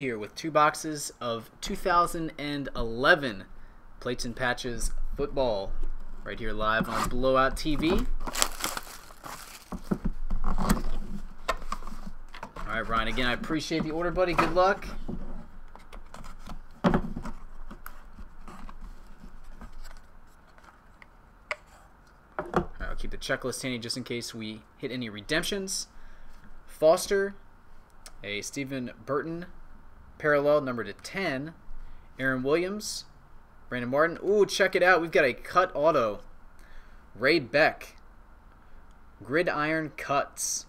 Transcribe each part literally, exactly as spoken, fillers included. here with two boxes of two thousand eleven Plates and Patches football right here live on Blowout T V. All right, Ryan, again, I appreciate the order, buddy. Good luck. All right, I'll keep the checklist handy just in case we hit any redemptions. Foster, a Stephen Burton parallel number to ten, Aaron Williams, Brandon Martin. Ooh, check it out. We've got a cut auto. Ray Beck. Gridiron cuts.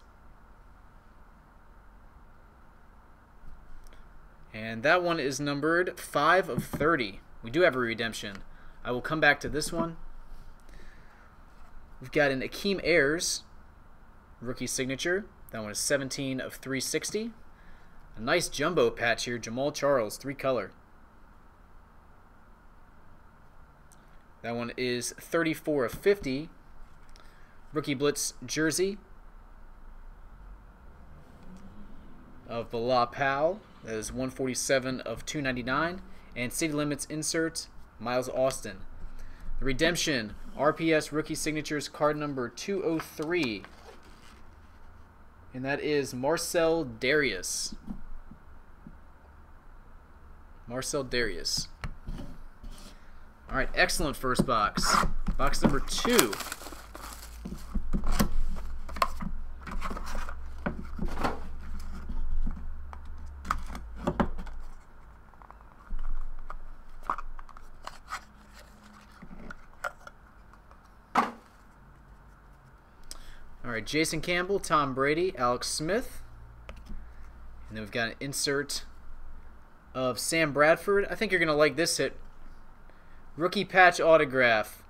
And that one is numbered five of thirty. We do have a redemption. I will come back to this one. We've got an Akeem Ayers rookie signature. That one is seventeen of three sixty. A nice jumbo patch here. Jamal Charles, three color. That one is thirty-four of fifty. Rookie Blitz jersey of Bala Powell. That is one forty-seven of two ninety-nine. And City Limits insert, Miles Austin. The redemption, R P S rookie signatures, card number two oh three. And that is Marcel Darius. Marcel Darius. All right, excellent first box. Box number two. All right, Jason Campbell, Tom Brady, Alex Smith. And then we've got an insert of Sam Bradford. I think you're going to like this hit. Rookie patch autograph,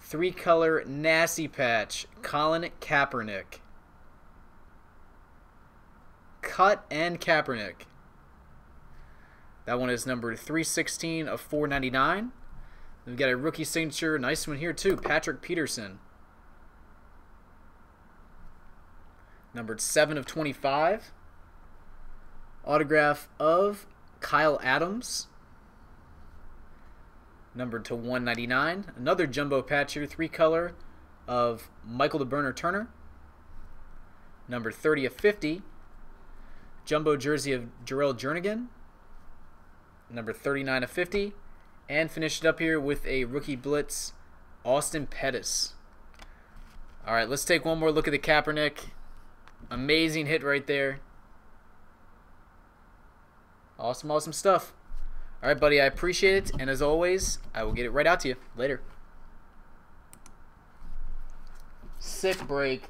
three color nasty patch, Colin Kaepernick. Cut and Kaepernick. That one is numbered three sixteen of four ninety-nine. We've got a rookie signature, nice one here too, Patrick Peterson. Numbered seven of twenty-five. Autograph of Kyle Adams. Numbered to one ninety-nine. Another jumbo patch here, three color of Michael DeBerner Turner. Number thirty of fifty. Jumbo jersey of Jarrell Jernigan. Number thirty-nine of fifty. And finish it up here with a rookie blitz, Austin Pettis. All right, let's take one more look at the Kaepernick. Amazing hit right there. Awesome, awesome stuff. All right, buddy, I appreciate it, and as always, I will get it right out to you. Later. Sick break.